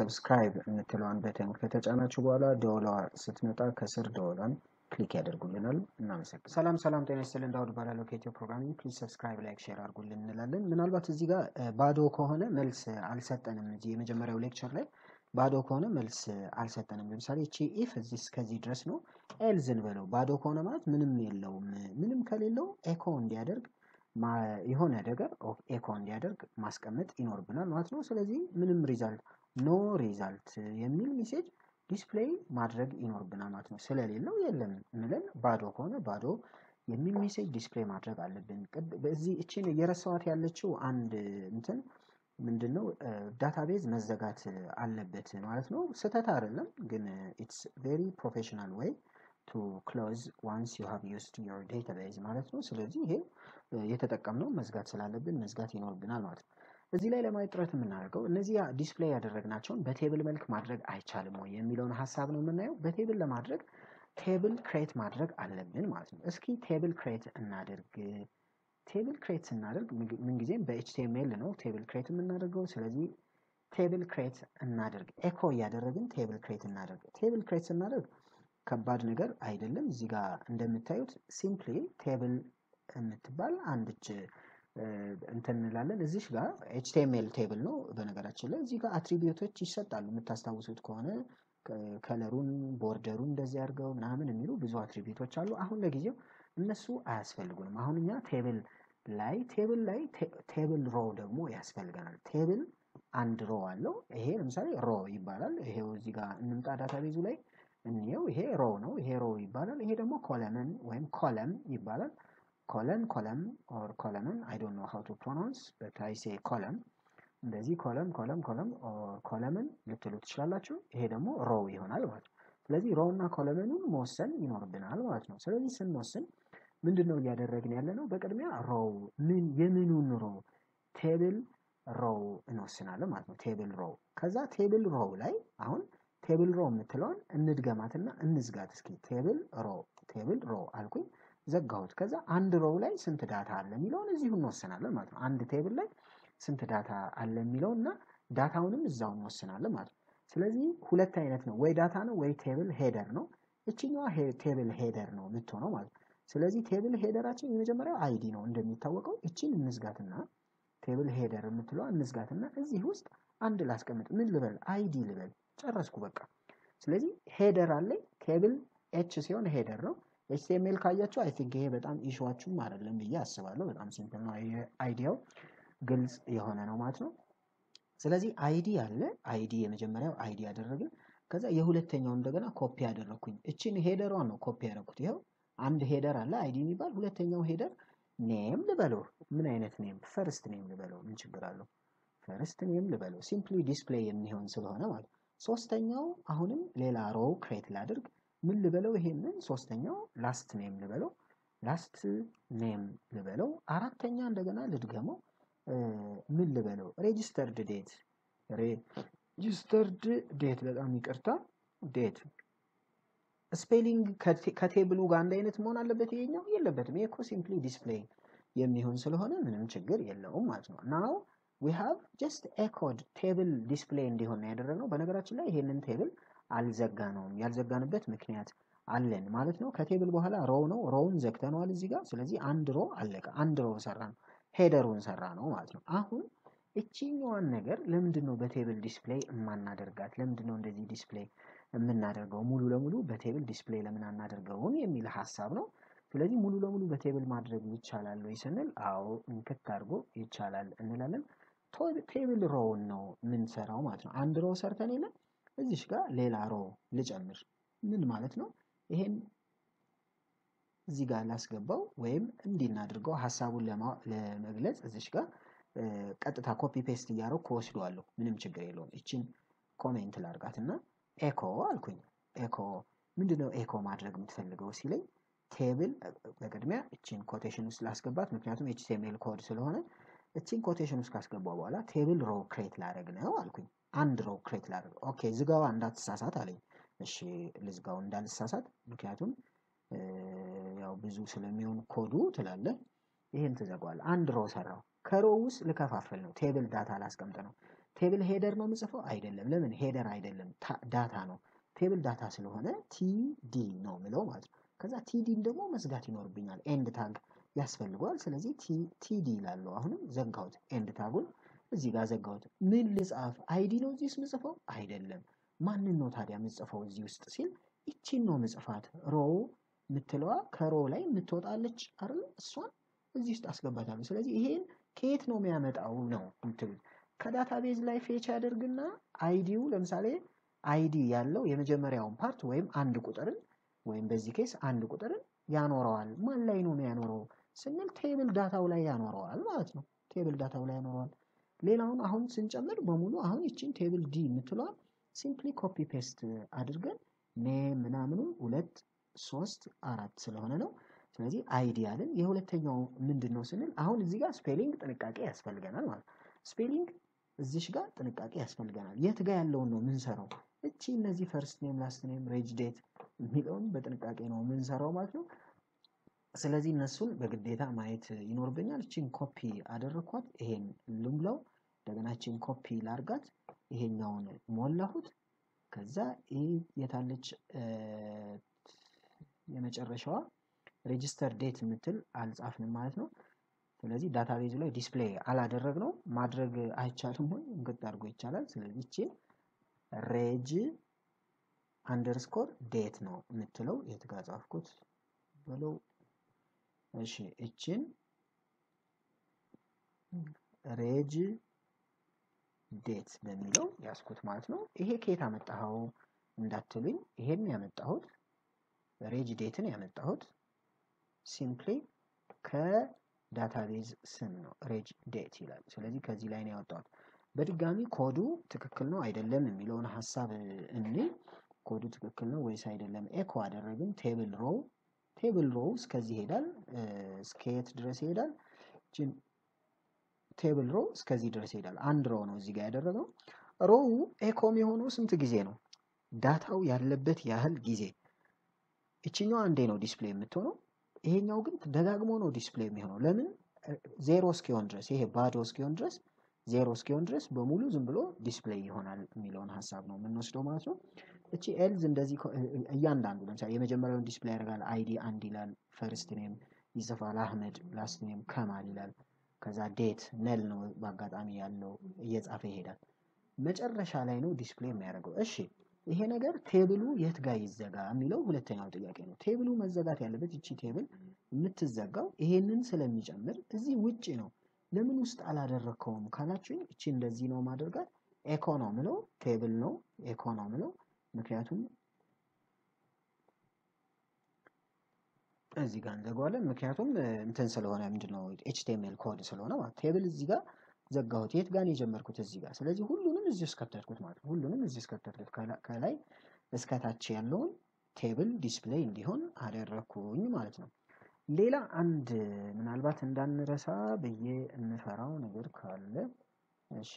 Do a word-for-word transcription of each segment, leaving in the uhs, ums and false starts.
subscribe and tell on betting fetch Anachuala dollar Sitmeta Kasser Dolan. Click here. Gulinal Namsek. Salam salam to Nestle and Doud Bara locate your programming. Please subscribe, like, share our Gulin Laden. Menalbat Ziga Bado Kohone Mels Alset and Major Lecture. Bado Kona Mels Alset and Salichi if this Kazi dress no Elzenvelo Bado Konamat Minimillo Minim Kalilo Echo on the other. Ma Ihona Dagger of Econ the other mask amet in Orbana Matno Salazi minimum result. No result. Yemil message display Madrag in Orbana Matno Salari no Yellen Milan Bado Kona Bado Yemil message display Madrag Alabin Bezi Chin Yeraswati Alechu and Minton Mindano database Mazagat Alabet Maratno Satatarelum. Again, it's very professional way to close once you have used your database. Maratno Salazi here. የተጠቀምነው መዝጋት ስላለብን መዝጋት ይኖርብናል ማለት ነው እዚህ ላይ ለማይጥረት ምን አድርገው እነዚህ ዲስፕሌይ ያደረግናቸውን በቴብል መልክ ማድረግ አይቻልም ወይ የሚለውን ሐሳብ ነው የምናየው በቴብል ለማድረግ ቴብል ክሬት ማድረግ አለብን ማለት ነው እስኪ ቴብል ክሬት እናደርግ ቴብል ክሬት እናደርግ ምን ጊዜም በኤችቲኤምኤል ነው ቴብል ክሬት የምናደርገው ስለዚህ ቴብል ክሬት እናደርግ ኤኮ ያደረግን ቴብል ክሬት እናደርግ ቴብል ክሬት እናደርግ ከባድ ነገር አይደለም እዚህ ጋር እንደምታዩት ሲምፕሊ ቴብል እንትባል አንድች እንትንላለን እዚህ ጋር ኤችቲኤምኤል ቴብል ነው በነገራችን ላይ እዚህ ጋር አትሪቢዩቶች ይሰጣሉ የምታስተዋውሱት ከሆነ ከለሩን ቦርደሩን እንደዚህ አድርገው ምናምን የሚሉ ብዙ አትሪቢዩቶች አሉ አሁን ለጊዜው እነሱ አያስፈልጉንም አሁንኛ ቴብል ላይ ቴብል ላይ ቴብል ሮው ደግሞ ያስፈልጋል ቴብል አንድ ሮው አለው ይሄ ለምሳሌ ሮው ይባላል ይሄው እዚህ ጋር እንምጣ ዳታቤዙ ላይ እንየው ይሄ ሮው ነው ይሄ ሮው ይባላል ይሄ ደግሞ ኮለምን ወይም ኮለም ይባላል column column or column I don't know how to pronounce but I say column there's a column column column or column little chalachu head more row you know what let's see row na column motion in ordinal watch no so this and motion mended no yada regnalano but me a row mean yeminun row table row no sinala matno table row kaza table row like on table row metalon and the gamatana and this got ski table row table row alquin ዘጋውት ከዛ አንድ ሮው ላይ ስንት ዳታ አለ የሚለውን እዚሁ እንወስናለን ማለት ነው አንድ ቴብል ላይ ስንት ዳታ አለ የሚለውና ዳታውንም እዛው እንወስናለን ማለት ነው ስለዚህ ሁለት አይነት ነው ወይ ዳታ ነው ወይ ቴብል ሄደር ነው እቺኛው ቴብል ሄደር ነው የምትሆነው ማለት ነው ስለዚህ ቴብል ሄደራችን የመጀመሪያው አይዲ ነው እንደሚታወቀው እቺን እንዝጋትና ቴብል ሄደር የምትለው እንዝጋትና እዚህ ውስጥ አንድ ላስቀምጥ ምን ልበል አይዲ ልበል ጨረስኩ በቃ ስለዚህ ሄደር አለ ቴብል ኤች ሲሆን ሄደር ነው ኤችቲኤምኤል ካያችሁ አይ ቲንክ ይሄ በጣም ኢሹዋቹም አይደለም ብዬ አስባለሁ በጣም ሲምፕል ነው አይዲያው ግልጽ የሆነ ነው ማለት ነው ስለዚህ አይዲ አለ አይዲ የመጀመሪያው አይዲ ያደረግን ከዛ የሁለተኛው እንደገና ኮፒ ያደረኩኝ እቺን ሄደሯን ነው ኮፒ ያደረኩት ይሄው አንድ ሄደር አለ አይዲ የሚባል ሁለተኛው ሄደር ኔም ልበለው ምን አይነት ኔም ፈርስት ኔም ልበለው ምን ችግር አለው ፈርስት ኔም ልበለው ሲምፕሊ ዲስፕሌይ የሚሆን ስለሆነ ማለት ሶስተኛው አሁንም ሌላ ሮው ክሬት ላድርግ ምን ልበለው ይሄንን ሶስተኛው ላስት ኔም ልበለው ላስት ኔም ልበለው አራተኛ እንደገና ልድገመው ምን ልበለው ሬጂስተርድ ዴት ሬጂስተርድ ዴት በጣም ይቅርታ ዴት ስፔሊንግ ከቴብሉ ጋር አንድ አይነት መሆን አለበት ይሄኛው የለበትም ይሄ እኮ ሲምፕሊ ዲስፕሌይ የሚሆን ስለሆነ ምንም ችግር የለውም ማለት ነው now we have just echoed table display እንዲሆን ያደረግነው በነገራችን ላይ ይሄንን ቴብል አልዘጋነውም ያልዘጋንበት ምክንያት አለን ማለት ነው ከቴብል በኋላ ሮው ነው ሮውን ዘግተናል እዚህ ጋር ስለዚህ አንድ ሮው አለቀ አንድ ሮው ሰራን ሄደሩን ሰራ ነው ማለት ነው አሁን እቺኛዋን ነገር ለምንድነው በቴብል ዲስፕሌይ ማናደርጋት ለምንድነው እንደዚህ ዲስፕሌይ እናደርጋው ሙሉ ለሙሉ በቴብል ዲስፕሌይ ለምን አናደርጋውም የሚል ሐሳብ ነው ስለዚህ ሙሉ ለሙሉ በቴብል ማድረግ ይቻላል ወይ ስንል አዎ እንከታርጎ ይቻላል እንላለን ቴብል ሮው ነው ምን ሰራው ማለት ነው አንድ ሮው ሰርተን ይላል እዚሽ ጋር ሌላ ሮው ልጨምር ምን ማለት ነው ይሄን እዚህ ጋር ላስገባው ወይም እንዲናድርገው ሐሳቡን ለመግለጽ እዚሽ ጋር ቀጥታ ኮፒ ፔስት ያረኩ ወስደዋለሁ ምንም ችግር የለውም እቺን ኮሜንት ላርጋትና ኤኮ አልኩኝ ኤኮ ምንድነው ኤኮ ማድረግ የምትፈልገው ሲለኝ ቴብል በቀድሚያ እቺን ኮቴሽን ውስጥ ላስገባት ምክንያቱም ኤችቲኤምኤል ኮድ ስለሆነ እቺን ኮቴሽን ውስጥ ካስገባው በኋላ ቴብል ሮው ክሬት ላደርግ ነው አልኩኝ አንድ ሮው ክሬት ላደርግ ኦኬ ዝጋው እንዳትሳሳት አለኝ እሺ ልዝጋው እንዳልሳሳት ምክንያቱም ያው ብዙ ስለሚሆን ኮዱ ተላለ ይሄን ተዘጋዋል አንድ ሮው ሰራው ከሮውስ ለከፋፈል ነው ቴብል ዳታ ላስቀምጥ ነው ቴብል ሄደር ነው የምጽፈው አይደለም ለምን ሄደር አይደለም ዳታ ነው ቴብል ዳታ ስለሆነ ቲዲ ነው ምለው ማለት ነው ከዛ ቲዲን ደግሞ መስጋት ይኖርብኛል ኤንድ ታግ ያስፈልጋል ስለዚህ ቲ ቲዲ ይላልው አሁንም ዘንጋውት ኤንድ ታጉን እዚህ ጋር ዘንጋውት ምን ልጻፍ አይዲ ነው እዚህ የምጽፈው አይደለም ማንን ነው ታዲያ የምጽፈው እዚህ ውስጥ ሲል እቺን ነው የምጽፋት ሮው ምትለዋ ከሮ ላይ ምትወጣለች አይደል እሷን እዚህ ውስጥ አስገባታለሁ ስለዚህ ይሄን ከየት ነው የሚያመጣው ነው እንትል ከዳታቤዝ ላይ ፌች ያደርግና አይዲው ለምሳሌ አይዲ ያለው የመጀመሪያውን ፓርት ወይም አንድ ቁጥርን ወይም በዚህ ኬስ አንድ ቁጥርን ያኖራዋል ማን ላይ ነው የሚያኖረው ስንል ቴብል ዳታው ላይ ያኖራዋል ማለት ነው ቴብል ዳታው ላይ ያኖራዋል ሌላውን አሁን ስንጨምር በሙሉ አሁን እቺን ቴብል ዲ ምትለዋ ሲምፕሊ ኮፒ ፔስት አድርገን ኔም ምናምን ሁለት ሶስት አራት ስለሆነ ነው ስለዚህ አይዲ ያለን የሁለተኛው ምንድነው ስንል አሁን እዚህ ጋር ስፔሊንግ ጥንቃቄ ያስፈልገናል ማለት ስፔሊንግ እዚሽ ጋር ጥንቃቄ ያስፈልጋል የት ጋር ያለው ነው ምን ሰራው እቺ እነዚህ ፈርስት ኔም ላስት ኔም ሬጅ ዴት የሚለውን በጥንቃቄ ነው ምን ሰራው ማለት ነው ስለዚህ እነሱን በግዴታ ማየት ይኖርብኛል እቺን ኮፒ አደረኳት ይሄን ልምለው እንደገና እቺን ኮፒ ላርጋት ይሄኛውን ሞላሁት ከዛ ይሄ የታለች የመጨረሻው ሬጅስተር ዴት ምትል አልጻፍንም ማለት ነው ስለዚህ ዳታቤዙ ላይ ዲስፕሌይ አላደረግ ነው ማድረግ አይቻልም ወይ እንግዲህ አድርጎ ይቻላል ስለዚህ እቺ ሬጅ አንደርስኮር ዴት ነው ምትለው የተጋጻፍኩት በለው እሺ እቺን ሬጅ ዴት በሚለው ያስኩት ማለት ነው ይሄ ከየት አመጣው እንዳትሉኝ ይሄን ያመጣሁት ሬጅ ዴትን ያመጣሁት ሲምፕሊ ከ ዳታቤዝ ስም ነው ሬጅ ዴት ይላል ስለዚህ ከዚህ ላይ ነው ያወጣው በድጋሚ ኮዱ ትክክል ነው አይደለም የሚለውን ሐሳብ እንዴ ኮዱ ትክክል ነው ወይስ አይደለም ኤኮ አደረግን ቴብል ሮው ቴብል ሮው እስከዚህ ሄዳል ስኬት ድረስ ሄዳል ጂን ቴብል ሮው እስከዚህ ድረስ ሄዳል አንድ ሮው ነው እዚህ ጋር ያደረገው ሮው ኤኮም የሆነው ስንት ጊዜ ነው ዳታው ያለበት ያህል ጊዜ እቺኛው አንዴ ነው ዲስፕሌይ የምትሆነው ይሄኛው ግን ተደጋግሞ ነው ዲስፕሌይ የሚሆነው ለምን ዜሮ እስኪሆን ድረስ ይሄ ባዶ እስኪሆን ድረስ ዜሮ እስኪሆን ድረስ በሙሉ ዝም ብሎ ዲስፕሌይ ይሆናል የሚለውን ሐሳብ ነው ምን ወስደው ማለት ነው እቺ ኤልዝ እንደዚህ እያንዳንዱ ለምሳሌ የመጀመሪያውን ዲስፕሌይ ያደርጋል አይዲ አንድ ይላል ፈርስት ኔም ይዘፋል አህመድ ላስት ኔም ከማል ይላል ከዛ ዴት ነል ነው በአጋጣሚ ያለው እየጻፈ ይሄዳል መጨረሻ ላይ ነው ዲስፕሌይ የሚያደርገው እሺ ይሄ ነገር ቴብሉ የት ጋር ይዘጋ የሚለው ሁለተኛው ጥያቄ ነው ቴብሉ መዘጋት ያለበት እቺ ቴብል የምትዘጋው ይሄንን ስለሚጨምር እዚህ ውጪ ነው ለምን ውስጥ አላደረከውም ካላችሁ እቺ እንደዚህ ነው ማድረጋት ኢኮኖሚ ነው ቴብል ነው ኢኮኖሚ ነው ምክንያቱም እዚህ ጋር እንደጓለን ምክንያቱም እንትን ስለሆነ ምንድነው ኤችቲኤምኤል ኮድ ስለሆነ ማለት ቴብል እዚህ ጋር ዘጋሁት የት ጋር ነው የጀመርኩት እዚህ ጋር ስለዚህ ሁሉንም እዚህ ስከተትኩት ማለት ነው ሁሉንም እዚህ ስከተትኩት ከላይ እስከታች ያለውን ቴብል ዲስፕሌይ እንዲሆን አደረኩኝ ማለት ነው ሌላ አንድ ምናልባት እንዳንረሳ በየ እንፈራው ነገር ካለ እሺ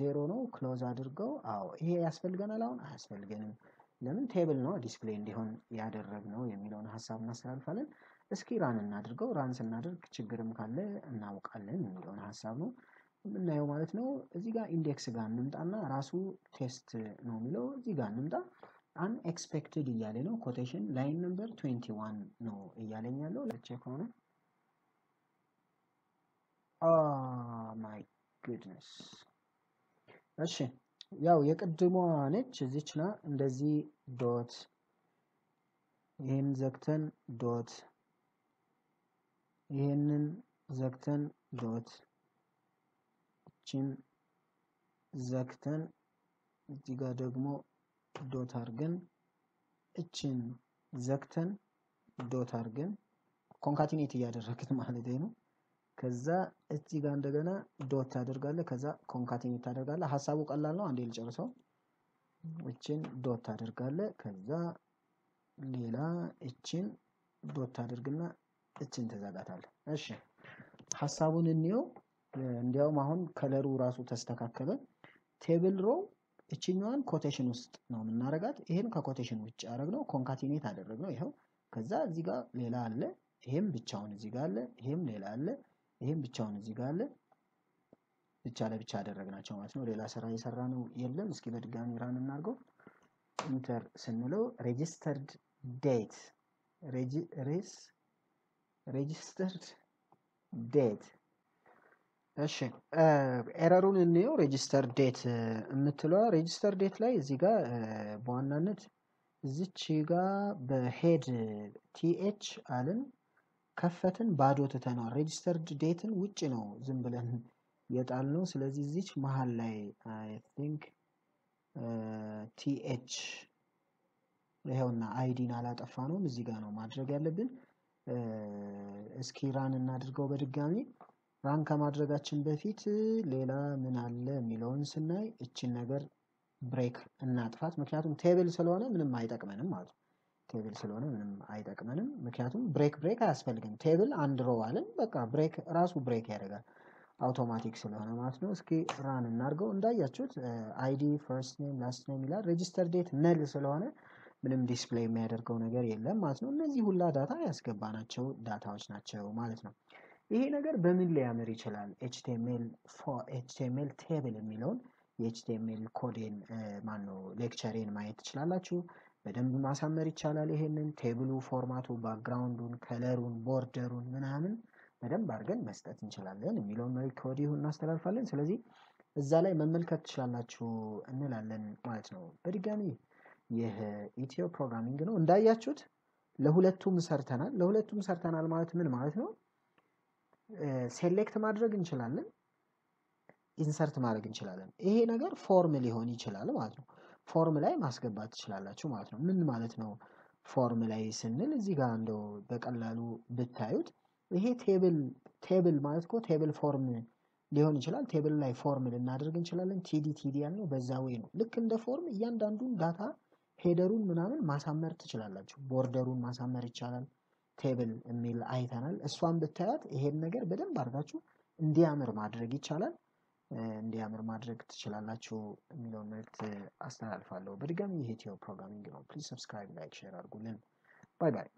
ዜሮ ነው ክሎዝ አድርገው አዎ ይሄ ያስፈልገናል አሁን አያስፈልገንም ለምን ቴብል ነው ዲስፕሌይ እንዲሆን ያደረግነው የሚለውን ሐሳብ እናስተላልፋለን እስኪ ራን እናድርገው ራን ስናደርግ ችግርም ካለ እናውቃለን የሚለውን ሐሳብ ነው ምናየው ማለት ነው እዚህ ጋር ኢንዴክስ ጋር እንምጣና ራሱ ቴስት ነው የሚለው እዚህ ጋር እንምጣ አን ኤክስፔክትድ ይያለ ነው ኮቴሽን ላይን ነምበር twenty-one ነው ይያለኛለው ለቼክ ሆነ ኦ ማይ ጉድነስ እሺ ያው የቀድሞ ነች እዚችና እንደዚህ ዶት ይሄን ዘግተን ዶት ይሄንን ዘግተን ዶት ቺን ዘክተን እዚህ ጋር ደግሞ ዶት አርገን እቺን ዘክተን ዶት አርገን ኮንካቲኔት ያደረግኩት ማለት ነው ከዛ እዚህ ጋር እንደገና ዶት አደርጋለሁ ከዛ ኮንካቲኔት አደርጋለሁ ሐሳቡ ቀላል ነው አንዴ ልጨርሰው እቺን ዶት አደርጋለሁ ከዛ ሌላ እቺን ዶት አደርግና እቺን ተዘጋታለሁ እሺ ሐሳቡን እንየው እንዲያውም አሁን ከለሩ ራሱ ተስተካከለ ቴብል ሮው እቺኛውን ኮቴሽን ውስጥ ነው እናረጋት ይሄን ከኮቴሽን ውጭ አደረግነው ኮንካቲኔት አደረግነው ይሄው ከዛ እዚህ ጋር ሌላ አለ ይሄም ብቻውን እዚህ ጋር አለ ይሄም ሌላ አለ ይሄም ብቻውን እዚህ ጋር አለ Bichada bichada raganachon as no rela sarai sarano yellem skibed gani ran and nargo inter senulo registered date Regi res registered date Ashik uh error in new register date uh register date la ziga uh bonanet zichiga the head th allen Kafatan Bado Tatana registered date which you know Zimbalan yet alone Selezich Mahalai I think uh T H Leona I D Nalat Afano Mizigano Madra Galabin uh Skiran and Nadrigo Bergami Ranka Madra Gachin Befit Lela Minale Milon Senai Ichinagar break and not fat Macatum table salon and my dakaman. Table salon I recommend Macatum break break as spelling table and row island, but break rasu break error. Automatic salon Masnoski run and nargo and diachut I D first name last name register date Nell Salona Minim display matter conagari Masno Nazihula data as Gabanacho data house nacho malatno. In agar Bemilla Merichalan H T M L for H T M L table in Milon, H T M L code in Mano lecture in my chalalachu. በደንብ ማሳመር ይቻላል ይሄንን ቴብሉ ፎርማቱ ባክግራውንዱን ከለሩን ቦርደሩን ምናምን በደንብ አድርገን መስጠት እንችላለን የሚለውን ነው ኮዲው እናስተላልፋለን ስለዚህ እዛ ላይ መመልከት ትችላላችሁ እንላለን ማለት ነው በድጋሚ ይሄ ኢትዮ ፕሮግራሚንግ ነው እንዳያችሁት ለሁለቱም ሰርተናል ለሁለቱም ሰርተናል ማለት ምን ማለት ነው ሴሌክት ማድረግ እንችላለን ኢንሰርት ማድረግ እንችላለን ይሄ ነገር ፎርም ሊሆን ይችላል ማለት ነው ፎርም ላይ ማስገባት ትችላላችሁ ማለት ነው ምን ማለት ነው ፎርም ላይ ስንል እዚህ ጋር እንደው በቀላሉ ብታዩት ይሄ ቴብል ቴብል ማለት ኮ ቴብል ፎርም ሊሆን ይችላል ቴብል ላይ ፎርም ልናደርግ እንችላለን ቲዲ ቲዲ ያለው በዛ ወይ ነው ልክ እንደ ፎርም እያንዳንዱን ዳታ ሄደሩን ምናምን ማሳመር ትችላላችሁ ቦርደሩን ማሳመር ይቻላል ቴብል የሚል አይተናል እሷን ብታዩት ይሄን ነገር በደንብ አርጋችሁ እንዲያምር ማድረግ ይቻላል And the other Madrid Chilalacho Milonet Astal Fallo. But again, you hit your programming. Please subscribe, like, share, or good. Bye bye.